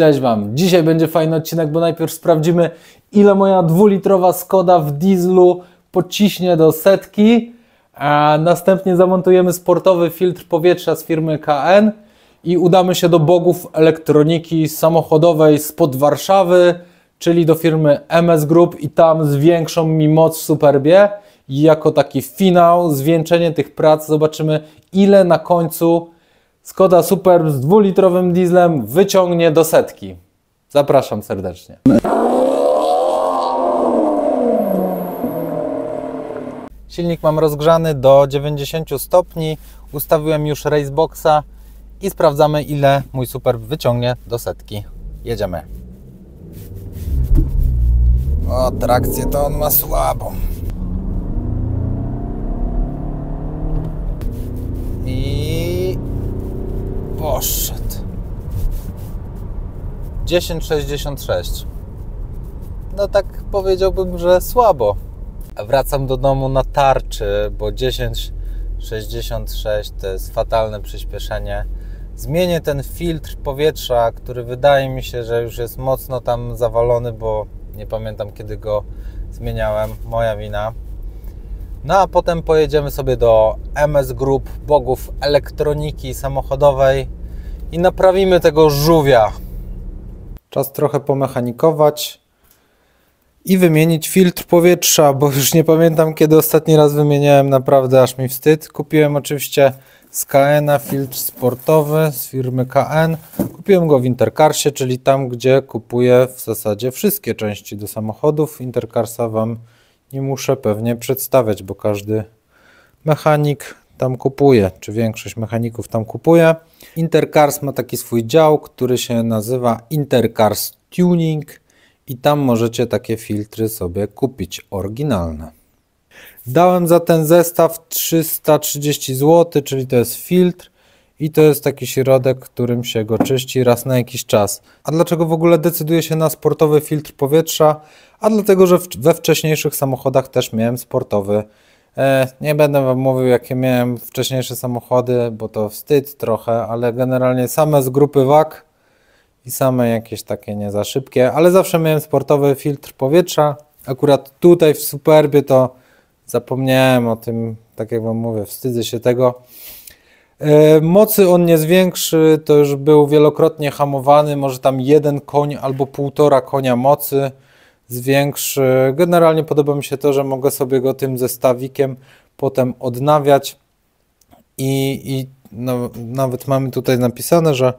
Cześć Wam! Dzisiaj będzie fajny odcinek, bo najpierw sprawdzimy, ile moja 2-litrowa Skoda w dieslu pociśnie do setki. A następnie zamontujemy sportowy filtr powietrza z firmy K&N i udamy się do bogów elektroniki samochodowej spod Warszawy, czyli do firmy MS Group, i tam zwiększą mi moc w Superbie. I jako taki finał, zwieńczenie tych prac, zobaczymy, ile na końcu Skoda Superb z 2-litrowym dieslem wyciągnie do setki. Zapraszam serdecznie. Silnik mam rozgrzany do 90 stopni. Ustawiłem już raceboxa i sprawdzamy, ile mój Superb wyciągnie do setki. Jedziemy. O, trakcję to on ma słabą. I poszedł. 10,66. No tak powiedziałbym, że słabo. Wracam do domu na tarczy, bo 10,66 to jest fatalne przyspieszenie. Zmienię ten filtr powietrza, który wydaje mi się, że już jest mocno tam zawalony, bo nie pamiętam, kiedy go zmieniałem. Moja wina. No a potem pojedziemy sobie do MS Group, bogów elektroniki samochodowej, i naprawimy tego żółwia. Czas trochę pomechanikować i wymienić filtr powietrza, bo już nie pamiętam, kiedy ostatni raz wymieniałem, naprawdę aż mi wstyd. Kupiłem oczywiście z K&N filtr sportowy z firmy K&N. Kupiłem go w Inter Carsie, czyli tam, gdzie kupuję w zasadzie wszystkie części do samochodów. Inter Carsa Wam nie muszę pewnie przedstawiać, bo każdy mechanik tam kupuje, czy większość mechaników tam kupuje. Inter Cars ma taki swój dział, który się nazywa Inter Cars Tuning i tam możecie takie filtry sobie kupić, oryginalne. Dałem za ten zestaw 330 zł, czyli to jest filtr i to jest taki środek, którym się go czyści raz na jakiś czas. A dlaczego w ogóle decyduję się na sportowy filtr powietrza? A dlatego, że we wcześniejszych samochodach też miałem sportowy. Nie będę Wam mówił, jakie miałem wcześniejsze samochody, bo to wstyd trochę, ale generalnie same z grupy VAG i same jakieś takie nie za szybkie, ale zawsze miałem sportowy filtr powietrza. Akurat tutaj w Superbie to zapomniałem o tym, tak jak Wam mówię, wstydzę się tego. Mocy on nie zwiększy, to już był wielokrotnie hamowany, może tam 1 koń albo 1,5 konia mocy zwiększy. Generalnie podoba mi się to, że mogę sobie go tym zestawikiem potem odnawiać i nawet mamy tutaj napisane, że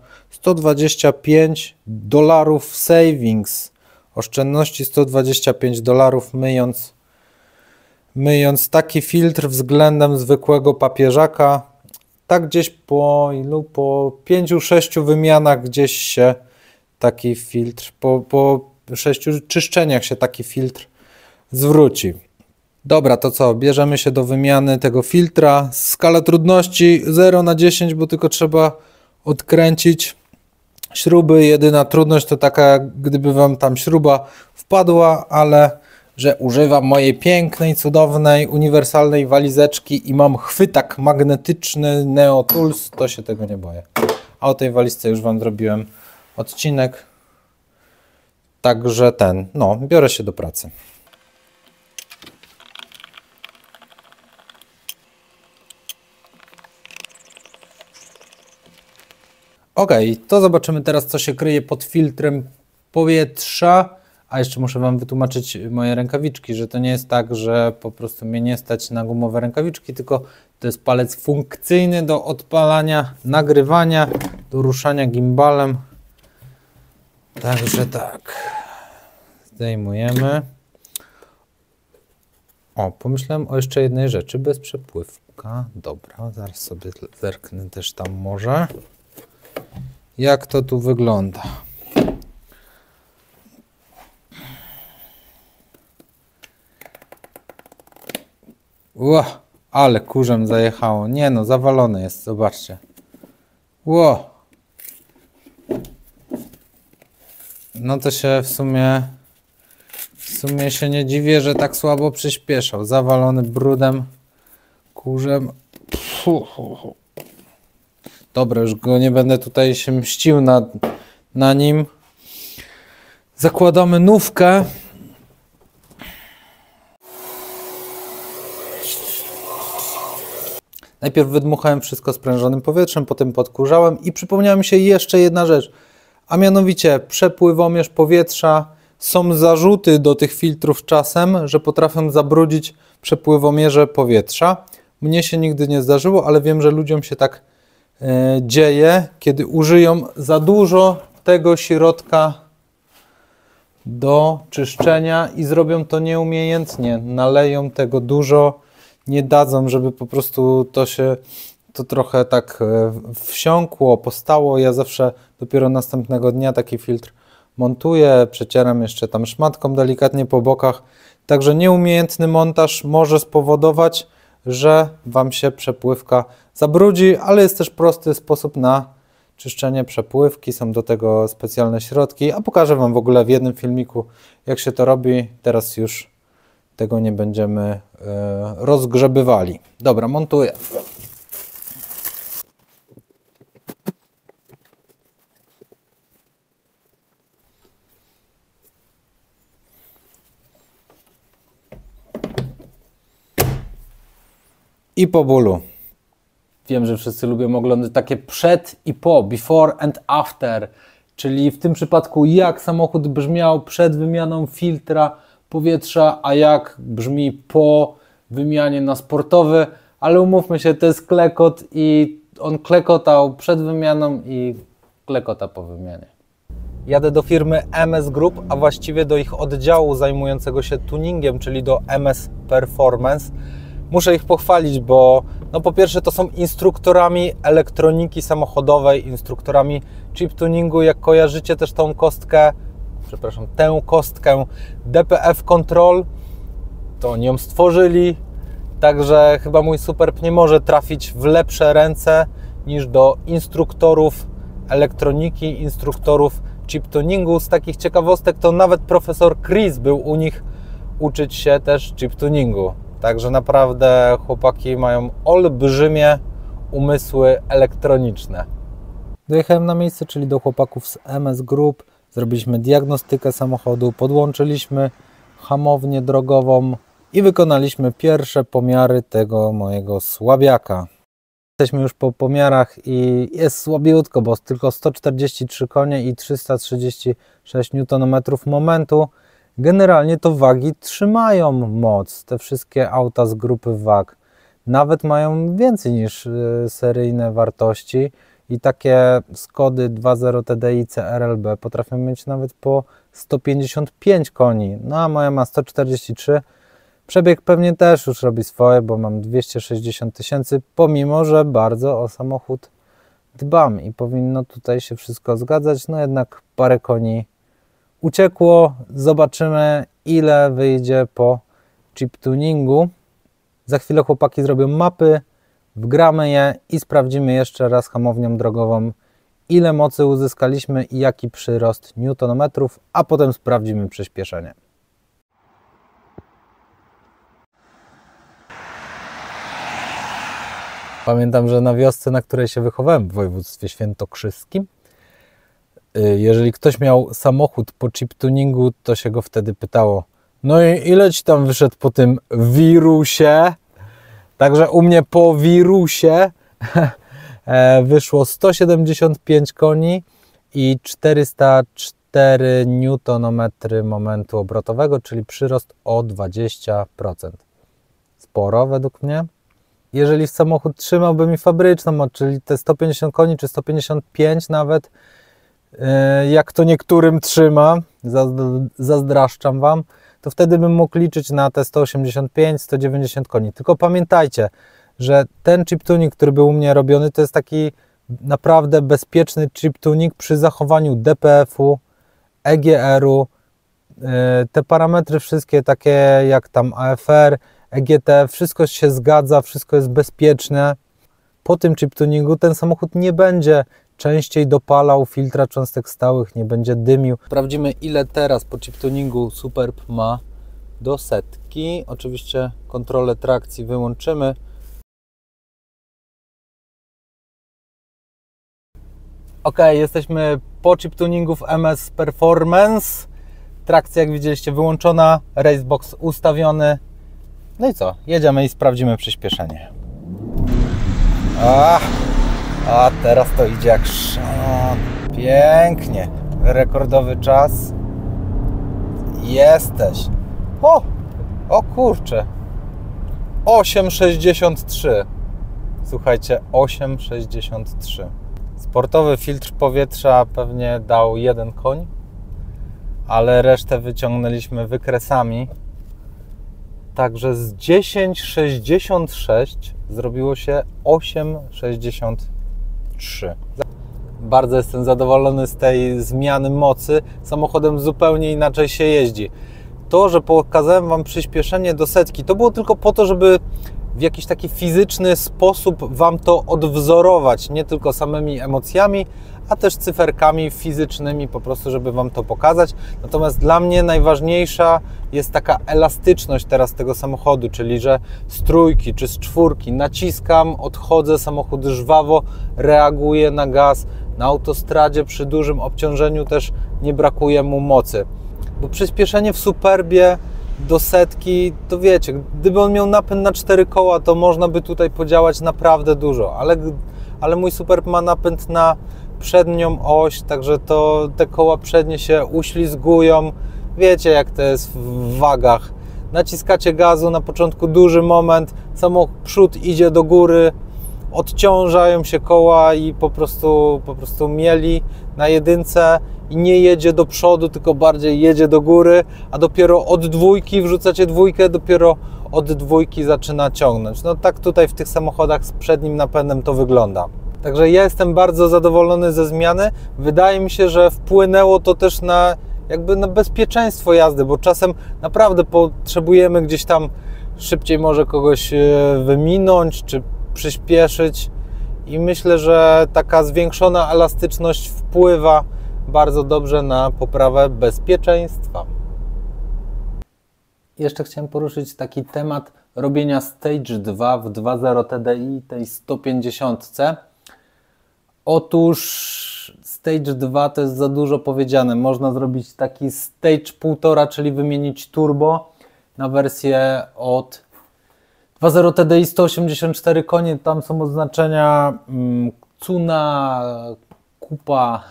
$125 savings, oszczędności $125 myjąc taki filtr względem zwykłego papieżaka. Tak gdzieś po 5-6 wymianach gdzieś się taki filtr, po 6 czyszczeniach się taki filtr zwróci. Dobra, to co? Bierzemy się do wymiany tego filtra. Skala trudności 0 na 10, bo tylko trzeba odkręcić śruby. Jedyna trudność to taka, gdyby Wam tam śruba wpadła, ale że używam mojej pięknej, cudownej, uniwersalnej walizeczki i mam chwytak magnetyczny Neo Tools, to się tego nie boję. A o tej walizce już Wam zrobiłem odcinek. Także biorę się do pracy. Ok, to zobaczymy teraz, co się kryje pod filtrem powietrza. A jeszcze muszę Wam wytłumaczyć moje rękawiczki, że to nie jest tak, że po prostu mnie nie stać na gumowe rękawiczki, tylko to jest palec funkcyjny do odpalania, nagrywania, do ruszania gimbalem. Także tak, zdejmujemy. O, pomyślałem o jeszcze jednej rzeczy, bez przepływka. Dobra, zaraz sobie zerknę też tam może. Jak to tu wygląda? Ło, ale kurzem zajechało. Nie no, zawalone jest, zobaczcie. Ło. No to się w sumie się nie dziwię, że tak słabo przyspieszał. Zawalony brudem, kurzem. Puhu. Dobra, już go nie będę tutaj się mścił na nim. Zakładamy nówkę. Najpierw wydmuchałem wszystko sprężonym powietrzem, potem podkurzałem i przypomniała mi się jeszcze jedna rzecz, a mianowicie przepływomierz powietrza. Są zarzuty do tych filtrów czasem, że potrafią zabrudzić przepływomierze powietrza. Mnie się nigdy nie zdarzyło, ale wiem, że ludziom się tak dzieje, kiedy użyją za dużo tego środka do czyszczenia i zrobią to nieumiejętnie. Naleją tego dużo, nie dadzą, żeby po prostu to się to trochę tak wsiąkło, postało. Ja zawsze dopiero następnego dnia taki filtr montuję, przecieram jeszcze tam szmatką delikatnie po bokach. Także nieumiejętny montaż może spowodować, że Wam się przepływka zabrudzi, ale jest też prosty sposób na czyszczenie przepływki. Są do tego specjalne środki, a pokażę Wam w ogóle w jednym filmiku, jak się to robi. Teraz już tego nie będziemy rozgrzebywali. Dobra, montuję. I po bólu. Wiem, że wszyscy lubią oglądy takie przed i po, before and after, czyli w tym przypadku jak samochód brzmiał przed wymianą filtra powietrza, a jak brzmi po wymianie na sportowy, ale umówmy się, to jest klekot i on klekotał przed wymianą i klekota po wymianie. Jadę do firmy MS Group, a właściwie do ich oddziału zajmującego się tuningiem, czyli do MS Performance. Muszę ich pochwalić, bo no po pierwsze to są instruktorami elektroniki samochodowej, instruktorami chip tuningu. Jak kojarzycie też tą kostkę, przepraszam, tę kostkę DPF Control, to oni ją stworzyli, także chyba mój Superb nie może trafić w lepsze ręce niż do instruktorów elektroniki, instruktorów chip tuningu. Z takich ciekawostek to nawet profesor Chris był u nich uczyć się też chip tuningu. Także naprawdę chłopaki mają olbrzymie umysły elektroniczne. Dojechałem na miejsce, czyli do chłopaków z MS Group. Zrobiliśmy diagnostykę samochodu, podłączyliśmy hamownię drogową i wykonaliśmy pierwsze pomiary tego mojego słabiaka. Jesteśmy już po pomiarach i jest słabiutko, bo tylko 143 konie i 336 Nm momentu. Generalnie to wagi trzymają moc, te wszystkie auta z grupy WAG. Nawet mają więcej niż seryjne wartości i takie Skody 2.0 TDI CRLB potrafią mieć nawet po 155 koni. No a moja ma 143. Przebieg pewnie też już robi swoje, bo mam 260 tysięcy, pomimo że bardzo o samochód dbam i powinno tutaj się wszystko zgadzać, no jednak parę koni uciekło, zobaczymy ile wyjdzie po chip tuningu. Za chwilę chłopaki zrobią mapy, wgramy je i sprawdzimy jeszcze raz hamownią drogową, ile mocy uzyskaliśmy i jaki przyrost newtonometrów, a potem sprawdzimy przyspieszenie. Pamiętam, że na wiosce, na której się wychowałem w województwie świętokrzyskim, jeżeli ktoś miał samochód po chip tuningu, to się go wtedy pytało: no i ile ci tam wyszedł po tym wirusie? Także u mnie po wirusie wyszło 175 koni i 404 Nm momentu obrotowego, czyli przyrost o 20%. Sporo według mnie. Jeżeli samochód trzymałby mi fabryczną moc, czyli te 150 koni czy 155 nawet, jak to niektórym trzyma, zazdraszczam Wam, to wtedy bym mógł liczyć na te 185-190 koni. Tylko pamiętajcie, że ten chip tuning, który był u mnie robiony, to jest taki naprawdę bezpieczny chip tuning przy zachowaniu DPF-u, EGR-u. Te parametry wszystkie takie jak tam AFR, EGT, wszystko się zgadza, wszystko jest bezpieczne. Po tym chip tuningu ten samochód nie będzie częściej dopalał filtra cząstek stałych, nie będzie dymił. Sprawdzimy, ile teraz po chip tuningu Superb ma do setki. Oczywiście kontrolę trakcji wyłączymy. Ok, jesteśmy po chip tuningu w MS Performance. Trakcja, jak widzieliście, wyłączona, racebox ustawiony. No i co? Jedziemy i sprawdzimy przyspieszenie. A teraz to idzie jak szalon. Pięknie. Rekordowy czas. Jesteś. O kurczę. 8,63. Słuchajcie, 8,63. Sportowy filtr powietrza pewnie dał 1 koń, ale resztę wyciągnęliśmy wykresami. Także z 10,66 zrobiło się 8,63. Bardzo jestem zadowolony z tej zmiany mocy. Samochodem zupełnie inaczej się jeździ. To, że pokazałem Wam przyspieszenie do setki, to było tylko po to, żeby w jakiś taki fizyczny sposób Wam to odwzorować. Nie tylko samymi emocjami, a też cyferkami fizycznymi, po prostu, żeby Wam to pokazać. Natomiast dla mnie najważniejsza jest taka elastyczność teraz tego samochodu, czyli że z trójki czy z czwórki naciskam, odchodzę, samochód żwawo reaguje na gaz. Na autostradzie przy dużym obciążeniu też nie brakuje mu mocy. Bo przyspieszenie w Superbie do setki, to wiecie, gdyby on miał napęd na 4 koła, to można by tutaj podziałać naprawdę dużo, ale mój Superb ma napęd na przednią oś, także to te koła przednie się uślizgują. Wiecie, jak to jest w wagach. Naciskacie gazu, na początku duży moment, samochód przód idzie do góry, odciążają się koła i po prostu mieli na jedynce i nie jedzie do przodu, tylko bardziej jedzie do góry, a dopiero od dwójki wrzucacie dwójkę, dopiero od dwójki zaczyna ciągnąć. No tak tutaj w tych samochodach z przednim napędem to wygląda. Także ja jestem bardzo zadowolony ze zmiany. Wydaje mi się, że wpłynęło to też na jakby na bezpieczeństwo jazdy, bo czasem naprawdę potrzebujemy gdzieś tam szybciej może kogoś wyminąć czy przyspieszyć i myślę, że taka zwiększona elastyczność wpływa bardzo dobrze na poprawę bezpieczeństwa. Jeszcze chciałem poruszyć taki temat robienia Stage 2 w 2.0 TDI, tej 150. Otóż Stage 2 to jest za dużo powiedziane. Można zrobić taki Stage 1,5, czyli wymienić turbo na wersję od 2.0 TDI 184 konie. Tam są oznaczenia CUNA, Kupa,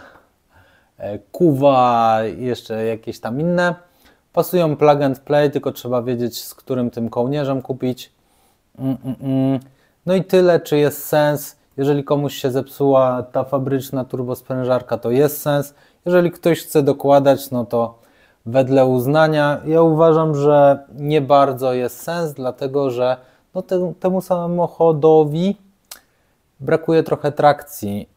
Kuwa, jeszcze jakieś tam inne. Pasują plug and play, tylko trzeba wiedzieć, z którym tym kołnierzem kupić. No i tyle, czy jest sens. Jeżeli komuś się zepsuła ta fabryczna turbosprężarka, to jest sens. Jeżeli ktoś chce dokładać, no to wedle uznania. Ja uważam, że nie bardzo jest sens, dlatego że no temu samochodowi brakuje trochę trakcji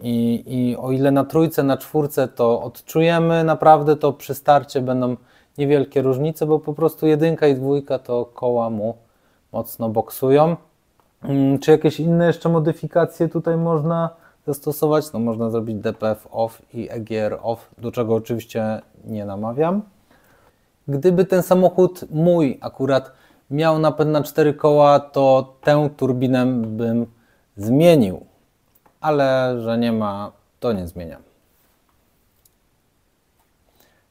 i o ile na trójce, na czwórce to odczujemy naprawdę, to przy starcie będą niewielkie różnice, bo po prostu jedynka i dwójka to koła mu mocno boksują. Czy jakieś inne jeszcze modyfikacje tutaj można zastosować? No można zrobić DPF OFF i EGR OFF, do czego oczywiście nie namawiam. Gdyby ten samochód mój akurat miał napęd na 4 koła, to tę turbinę bym zmienił, ale że nie ma, to nie zmieniam.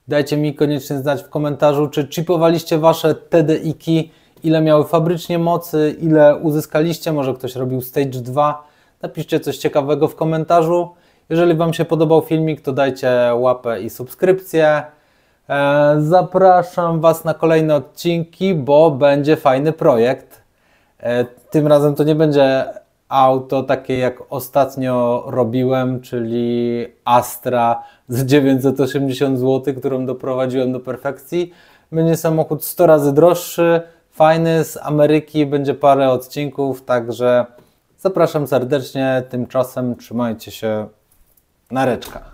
Dajcie mi koniecznie znać w komentarzu, czy chipowaliście Wasze TDI-ki, ile miały fabrycznie mocy, ile uzyskaliście, może ktoś robił Stage 2. Napiszcie coś ciekawego w komentarzu. Jeżeli Wam się podobał filmik, to dajcie łapę i subskrypcję. Zapraszam Was na kolejne odcinki, bo będzie fajny projekt. Tym razem to nie będzie auto takie jak ostatnio robiłem, czyli Astra z 980 zł, którą doprowadziłem do perfekcji. Będzie samochód 100 razy droższy, fajny, z Ameryki, będzie parę odcinków, także zapraszam serdecznie, tymczasem trzymajcie się, nareczka.